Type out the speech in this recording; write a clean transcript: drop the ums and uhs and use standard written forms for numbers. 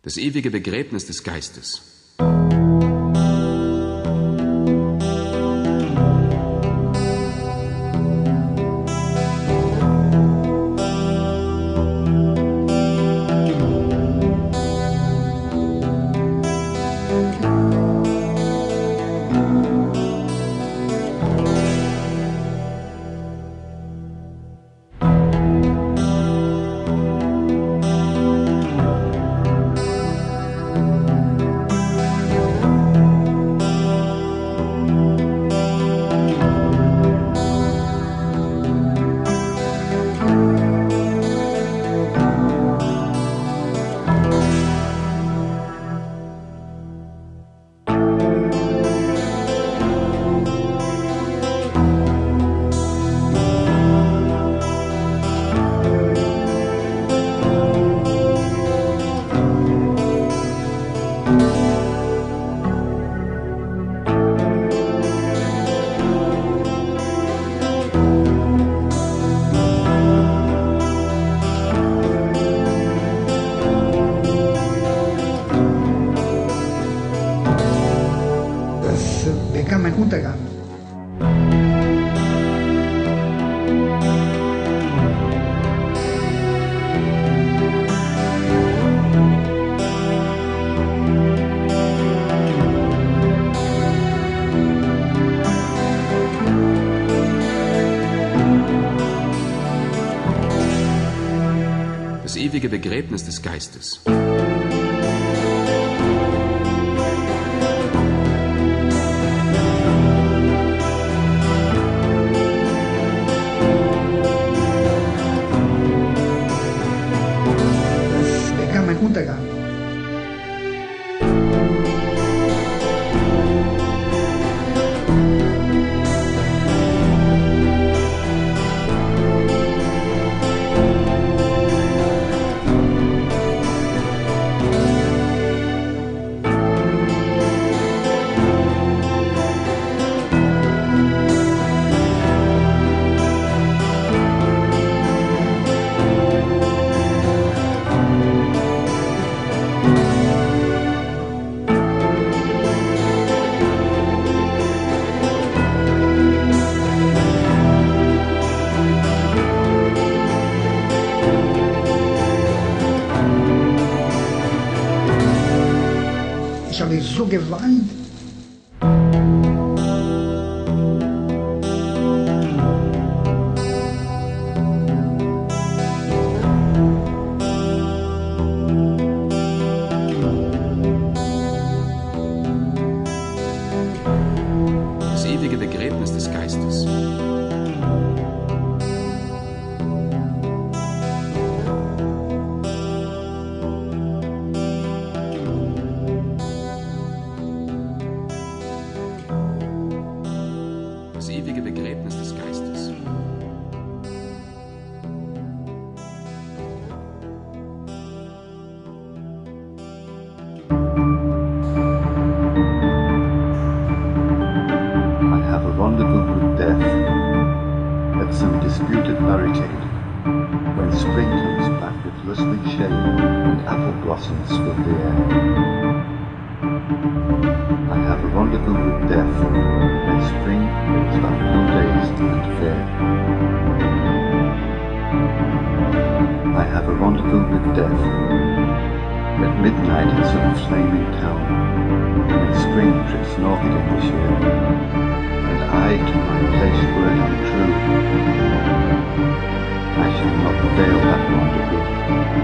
Das ewige Begräbnis des Geistes. Kann mein Untergang. Das ewige Begräbnis des Geistes. Untergang. Ich habe so geweint. Das ewige Begräbnis des Geistes. Das ewige Begräbnis des Geistes. I have a rendezvous with death at some disputed barricade, when spring comes back with rustling shade and apple blossoms fill the air. I have a rendezvous with death when spring comes back with days and fair. I have a rendezvous with death at midnight in some flaming town, when spring trips north again this year, and I to my place where I am true. I shall not fail that rendezvous.